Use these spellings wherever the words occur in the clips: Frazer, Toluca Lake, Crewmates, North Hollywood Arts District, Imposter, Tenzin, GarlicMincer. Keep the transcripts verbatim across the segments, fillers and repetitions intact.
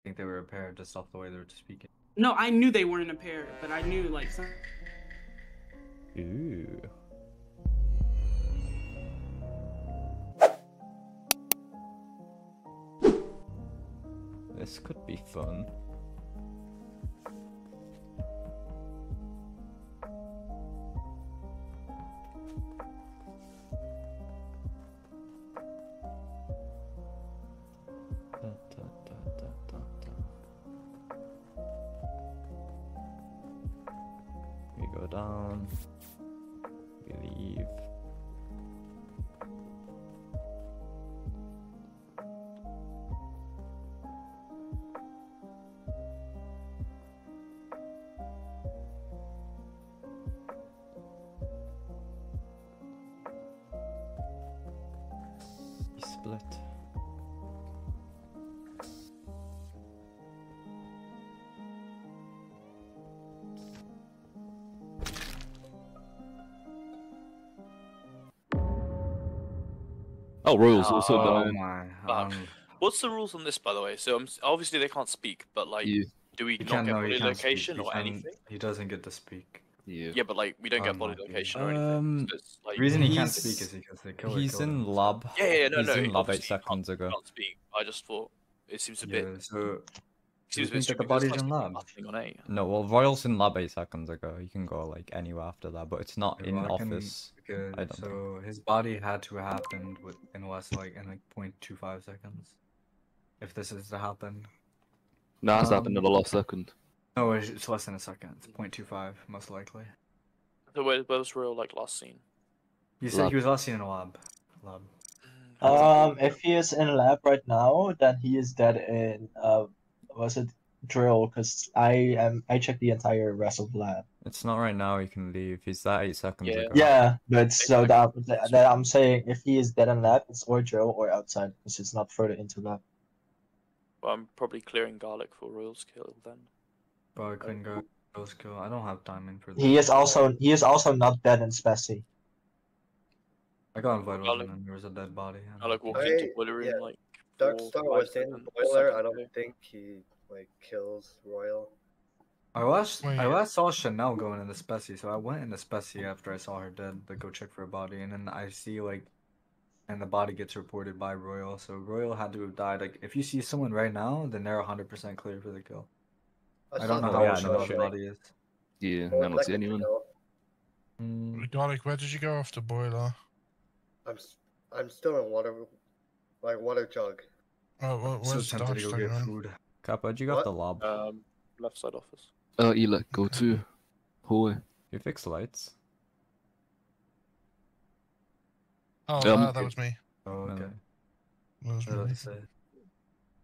I think they were a pair just off the way they were speaking. No, I knew they weren't a pair, but I knew like some... Ooh. This could be fun. Down, we leave. We split. Oh, rules oh, also done. My, um, what's the rules on this, by the way? So um, obviously they can't speak, but like, you, do we not get body location or anything? He doesn't get to speak. Yeah, yeah but like we don't oh, get body location or anything. So like, the reason he can't speak is because they killed him. He's in lab. Yeah, yeah, yeah no, he's no. He's in lab eight seconds ago. He can't speak. I just thought it seems a bit. Yeah, so seems a bit that the body's in lab. On eight. No, well, Royal's in lab eight seconds ago. You can go like anywhere after that, but it's not in office. Good. I don't so think. His body had to happen with in less like in like zero point two five seconds. If this is to happen. No, it's um, happened in the last second. No, it's, it's less than a second. It's zero point two five, most likely. So where, where was Royal like last seen? You lab. Said he was last seen in a lab. Lab. Um, if he is in a lab right now, then he is dead in uh, was it drill? Because I am I checked the entire rest of the lab. It's not right now. He can leave. He's that eight seconds yeah. ago. Yeah, but so that, that that I'm saying, if he is dead in lab, it's or drill or outside, because it's not further into lab. Well, I'm probably clearing Garlic for Royal's kill then. But I couldn't go Royal's kill. I don't have time in for that. He is also he is also not dead in Spessy. I got invited and there was a dead body. I like walked into Boiler yeah. like. Dark Star was in Boiler. I don't think he like kills Royal. I last Wait. I last saw Chanel going into Spessy, so I went into Spessy after I saw her dead to go check for a body, and then I see like, and the body gets reported by Royal, so Royal had to have died. Like if you see someone right now, then they're one hundred percent clear for the kill. I, I don't know how Chanel's body is. Yeah, I don't see anyone. Mm. Garlic, where did you go after Boiler? I'm I'm still in water, like water jug. Oh, well, where's so tempted to go get food. Cap, where'd you go after the lab? Um, left side office. Uh, you let go too. Hallway. You fix lights. Oh, um, uh, that was me. Oh, okay. No. That was me.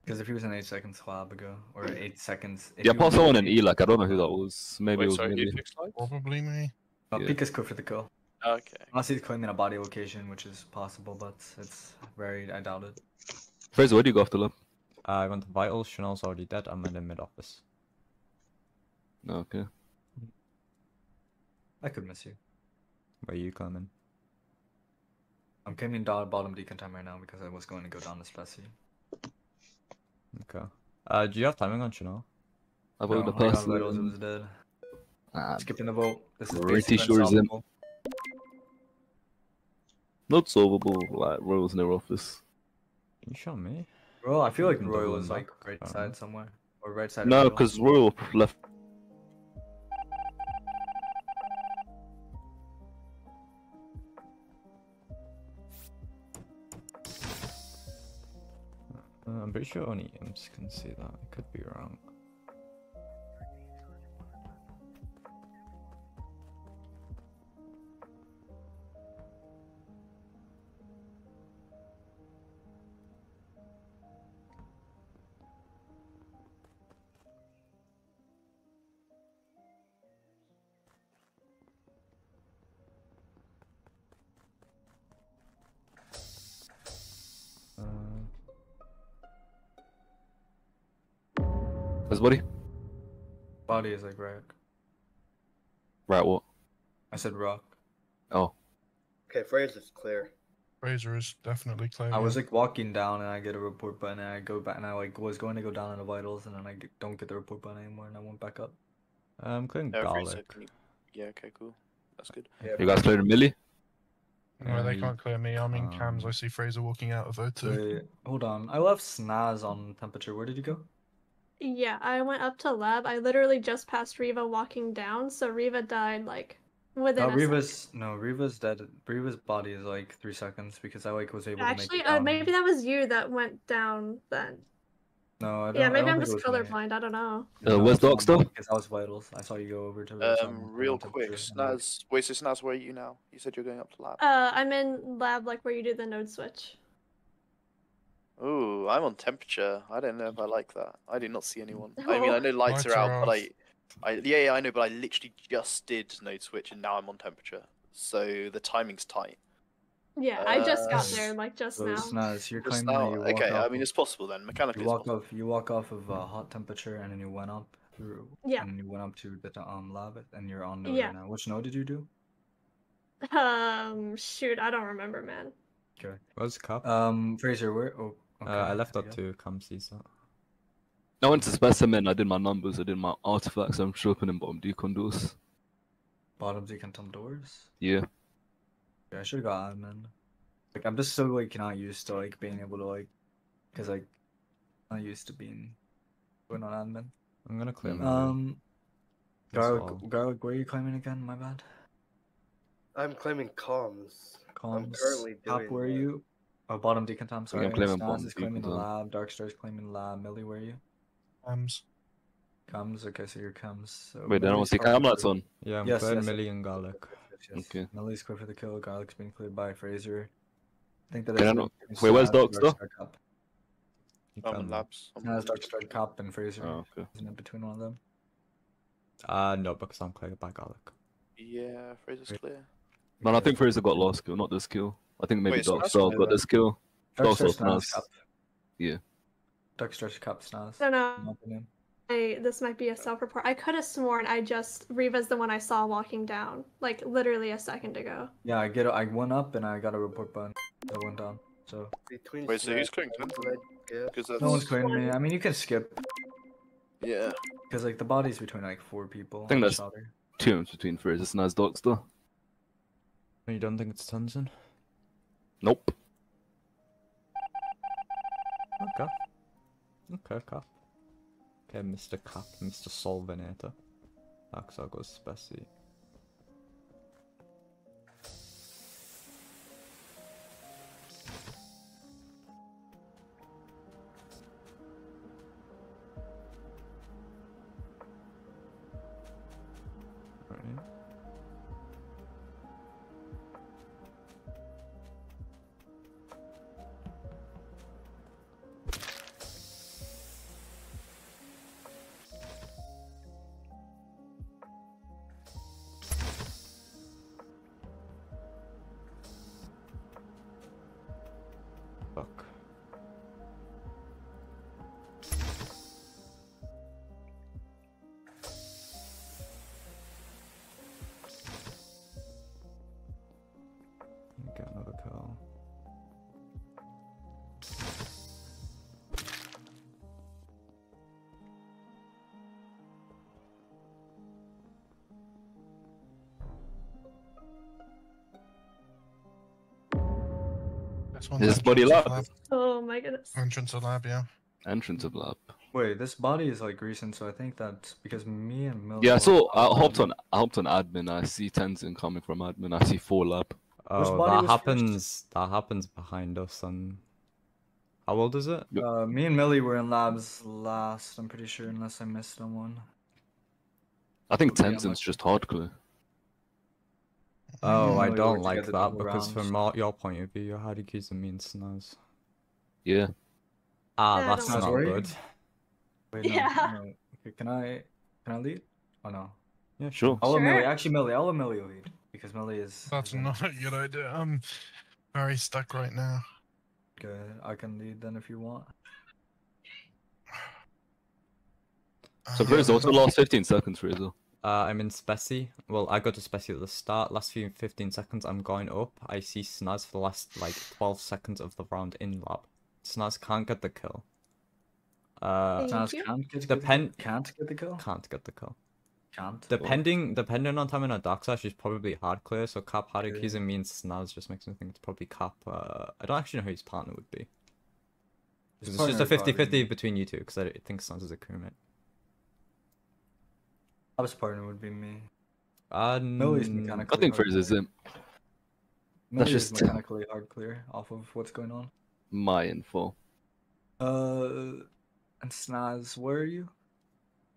Because if he was an eight seconds lab ago, or eight seconds. Yeah, I passed someone in E L A C. I don't know who that was. Maybe Wait, it was sorry, maybe. Probably me. Oh, yeah. Pika's good for the kill. Okay. Unless he's claiming a body location, which is possible, but it's very. I doubt it. Frazer, where do you go after lab? Uh, I went to vitals. Chanel's already dead. I'm in the mid office. Okay. I could miss you. Where are you coming? I'm coming down bottom decon time right now because I was going to go down to Spessy. Okay. Uh, do you have timing on Chanel? I voted no, the person. I got was dead. Uh, Skipping the vote. This is pretty sure is him. Not solvable. Like Royal's in their office. You shot me. Well, I feel like Royal is like right oh. side somewhere or right side. No, because Royal left. I'm pretty sure only imps can see that. I could be wrong. His body? Body is like rock. Right, what? I said rock. Oh. Okay, Frazer's clear. Frazer is definitely claiming. I was like walking down and I get a report button and I go back and I like was going to go down on the vitals and then I get, don't get the report button anymore and I went back up. I'm claiming no, Garlic. You... Yeah, okay, cool. That's good. Yeah, you guys cleared a milli? No, they can't clear me. I'm in um, cams. I see Frazer walking out of O two. Wait, hold on. I left Snaz on temperature. Where did you go? Yeah, I went up to lab. I literally just passed Riva walking down, so Riva died like within uh, a Riva's, second. No, Riva's dead. Riva's body is like three seconds because I like was able Actually, to Actually, uh, maybe that was you that went down then. No, I don't Yeah, maybe I don't I'm just colorblind. I don't know. Uh, where's Doc still? Because I was vitals. I saw you go over to. Um, real quick, Snaz. Wait, so Snaz, where are you now? You said you're going up to lab. Uh, I'm in lab, like where you do the node switch. Ooh, I'm on temperature. I don't know if I like that. I did not see anyone. No. I mean, I know lights, lights are out, are but I, I, yeah, yeah, I know, but I literally just did node switch, and now I'm on temperature. So the timing's tight. Yeah, uh, I just got there, like, just now. Snaz, you're just now. You okay, I mean, it's possible then. Mechanically, you walk it's off. You walk off of uh, hot temperature, and then you went up through. Yeah. And you went up to the um lab, and you're on node yeah. now. Which node did you do? Um, shoot, I don't remember, man. Okay. Where's Cup? Um, Frazer, where? Oh, okay. uh, I left up to come see so. I went to specimen. I did my numbers. I did my artifacts. I'm sharpening bottom decon doors. Bottom decon doors. Yeah. Yeah, I should have got admin. Like, I'm just so, like, not used to, like, being able to, like... Because, like, I'm not used to being... Going on admin. I'm gonna claim Um... Garlic, Garlic, where are you claiming again? My bad. I'm claiming comms. Comms. I'm currently doing... Top, where are you? Oh, bottom decon, I'm sorry. I'm claiming bottom decon. Snaz is claiming lab. Darkstar's claiming lab. Millie, where are you? Comms. Comms? Okay, so you're comms. So wait, I don't see cam lights on. Yeah, I'm yes, playing yes, Millie and Garlic. Yes. Okay. Millie's quick for the kill. Garlic's been cleared by Frazer. I think that. I don't know. Wait, where's Docs though? I'm in labs. No, it's Darkstar Cop and Frazer. Oh, okay. Isn't it between one of them? Uh, no, because I'm cleared by Garlic. Yeah, Frazer's clear. Man, I think Frazer got last kill, not this kill. I think maybe Darkstar got this kill. Darkstar's Snaz. Yeah. Darkstar's Cop Snaz. No, no. I, this might be a self-report. I could have sworn I just Riva's the one I saw walking down, like literally a second ago. Yeah, I get. I went up and I got a report button. I went down. So. Between Wait, so who's clearing? No one's clearing me. I mean, you can skip. Yeah. Because like the body's between like four people. I think that's two between Frazer and Snaz Docs though. You don't think it's Tenzin? Nope. Okay. Okay, okay. Okay, Mister Cap, Mister Solvenator. Axel goes Spessy. Alright. Get another curl. This body lab. lab. Oh my goodness. Entrance of lab, yeah. Entrance of lab. Wait, this body is like recent, so I think that's because me and Mil. Yeah, so I hopped on. I hopped on admin. I see Tenzin coming from admin. I see four lab. Oh, that happens. First? That happens behind us. And how old is it? Uh, me and Millie were in labs last. I'm pretty sure, unless I missed someone. I think Tenzin's yeah, like... just hardcore. Oh, I don't like that because rounds. From your point of view, you're hard accusing me and Snaz. Yeah. Ah, yeah, that's not worry. good. Wait, no, yeah. No. Okay, can I? Can I lead? Oh no. Yeah, sure. I'll sure. Millie. Actually, Millie. I'll let Millie lead. Because Millie is... That's again. not a good idea. I'm very stuck right now. Okay, I can lead then if you want. So Frazer, what's the last fifteen seconds, Frazer? Uh, I'm in Specie. Well, I go to Specie at the start. Last few fifteen seconds, I'm going up. I see Snaz for the last, like, twelve seconds of the round in lap. Snaz can't get the kill. Uh, Snaz can't get, depend can't get the kill? Can't get the kill. Can't? Depending, or... depending on time in a dark slash, she's probably hard clear, so Cap, hard accusing really? me and Snaz just makes me think it's probably Cap. Uh, I don't actually know who his partner would be. It's just a fifty fifty between you two, because I think Snaz is a crewmate. His partner would be me. Uh, Millie's mechanically I think Frazer is him. That's just mechanically hard clear off of what's going on. My info. Uh, and Snaz, where are you?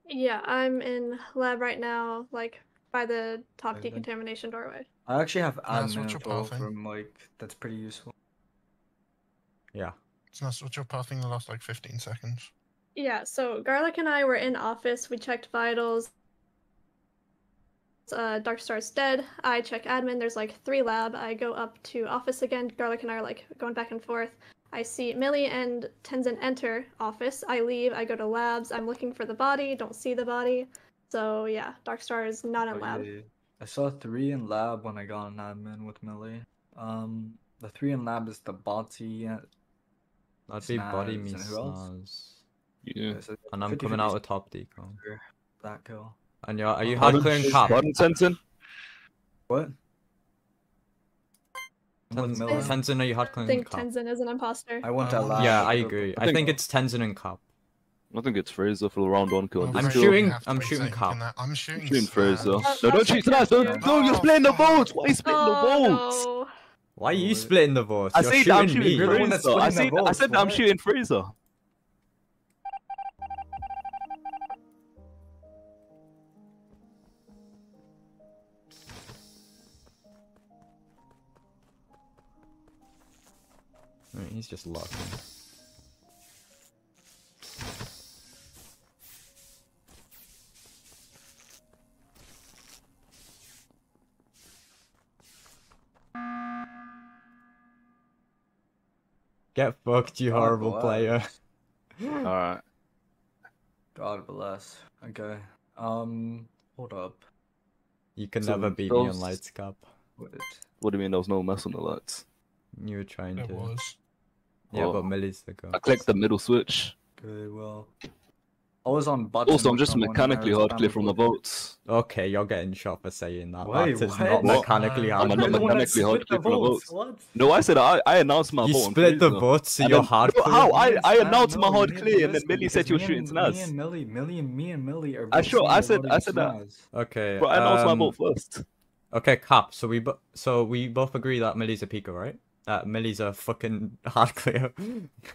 Yeah, I'm in lab right now, like by the top okay. decontamination doorway. I actually have admin info from like that's pretty useful. Yeah. Snaz, what's your path in the last like fifteen seconds? Yeah, so Garlic and I were in office. We checked vitals. Uh, Darkstar's dead. I check admin. There's like three lab. I go up to office again. Garlic and I are like going back and forth. I see Millie and Tenzin enter office. I leave. I go to labs. I'm looking for the body. Don't see the body. So yeah, Darkstar is not in oh, lab. Yeah, yeah. I saw three in lab when I got an admin with Millie. Um, the three in lab is the body. That'd be body means Snaz. Yeah. yeah so and I'm coming out with top decon. That girl. And you're, are you hard clearing Cap? What? Tenzin, what? Tenzin, are you hard clearing Cap? I think Tenzin is an imposter. I want to laugh. Yeah, I agree. I think, I think it's Tenzin and Cap. I think it's Frazer for the round one kill. I'm shooting. I'm shooting Cap. I'm shooting, shooting Frazer. No, don't shoot Snaz. Don't. No, you're splitting the votes. Why are you splitting the votes? Oh, no. Why are you splitting the votes? I said I'm shooting Frazer. I said I said I'm shooting Frazer. I mean, he's just lucky. Get fucked, you God horrible bless. player. Alright. God bless. Okay. Um, hold up. You can so never beat those... me on lights, Cap. What? what do you mean there was no mess on the lights? You were trying there to. Was. Yeah, oh. but Millie's the girl. I clicked the middle switch. Good, well. I was on button. Also, I'm just mechanically hard clear from the votes. Okay, you're getting shot for saying that. Wait, that is what? not mechanically hard clear. I'm not mechanically hard clear from the votes. What? No, I said I, I announced my vote. You split the votes, so you're hard clear. How? I, I announced my hard clear, and then Millie said you were shooting Snaz. Me and Millie, Millie and me and Millie are. I sure. I said. I said that. Okay. But I announced my vote first. Okay, Cap. So we, so we both agree that Millie's a Pika, right? Uh, Millie's a fucking hard clear. yeah,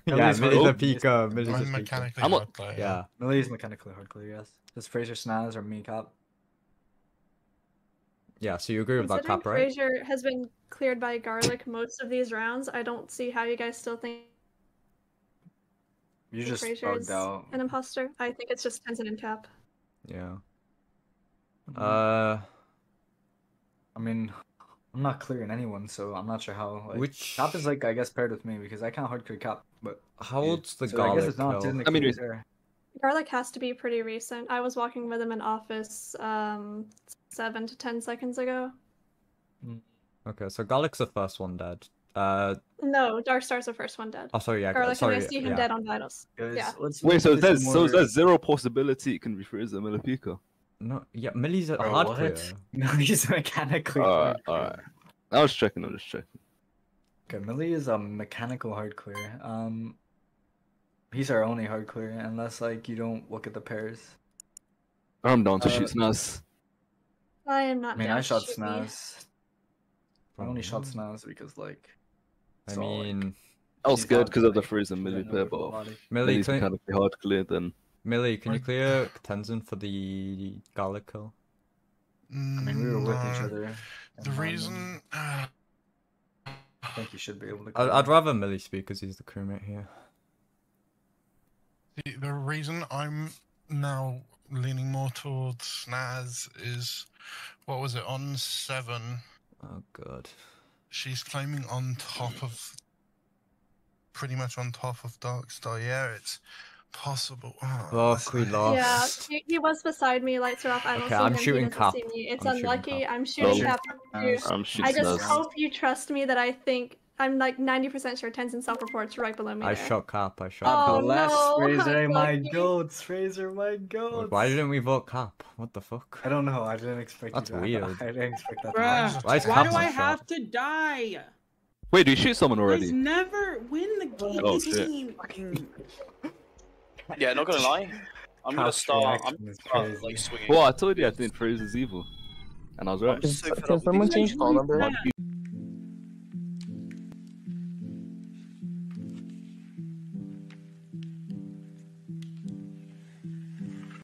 Millie's, Millie's a Pika. Millie's I'm a mechanically Pika. hard clear. Yeah. Millie's mechanically hard clear, yes. Does Frazer, Snaz, or me, Cap? Yeah, so you agree with that, Cap, right? Frazer has been cleared by Garlic most of these rounds. I don't see how you guys still think You just Frazer's out. an imposter. I think it's just Tenzin and Cap. Yeah. Mm-hmm. Uh... I mean... I'm not clearing anyone, so I'm not sure how. Like, Which Cap is like, I guess, paired with me because I can't hardcore Cap. But how old's the so Garlic? I guess it's not in the I mean, it's... Garlic has to be pretty recent. I was walking with him in office um seven to ten seconds ago. Okay, so Garlic's the first one dead. Uh, no, Darkstar's the first one dead. Oh, sorry, yeah, Garlic sorry, and I see him yeah. dead on vitals. Guys, yeah. Let's Wait, so there's more... so there's zero possibility it can be Frazer and Pika. No, yeah, Millie's a hard clear. Millie's mechanically hard clear. Alright, alright. I was checking, I was checking. Okay, Millie is a mechanical hard clear. Um, he's our only hard clear, unless, like, you don't look at the pairs. I'm down to uh, shoot Snaz. I am not I mean, down I shot to shoot Snaz. Me. I only shot Snaz because, like... I mean... Like, I was scared because of the Frazer and Millie pair, but... Millie's mechanically hard clear, then... Millie, can you clear Tenzin for the Garlic kill? Mm, I mean, we were with each other. The reason... I think you should be able to... I'd, I'd rather Millie speak, because he's the crewmate here. The, the reason I'm now leaning more towards Snaz is... What was it? On seven... Oh, God. She's claiming on top of... Pretty much on top of Darkstar. Yeah, it's... possible? Oh, Queen Lars. Yeah, he, he was beside me, lights are off. I don't okay, see I'm him. Shooting cap. It's I'm unlucky. Shooting I'm shooting cap. I'm, I'm shooting I just us. Hope you trust me that I think I'm like ninety percent sure Tenzin self-reports right below me. I there. Shot cap. I shot cap. Oh, bless no, Frazer, my goats. Frazer, my goats. Why didn't we vote cap? What the fuck? I don't know. I didn't expect That's you to weird. I didn't expect that. Bruh, why, why do I have shot? to die? Wait, do you shoot someone already? He's never win the game. Oh, shit. Yeah, not gonna lie. I'm gonna start. I'm gonna start like swinging. Well, I told you I think Frazer's evil, and I was right. Can, can someone change the call number?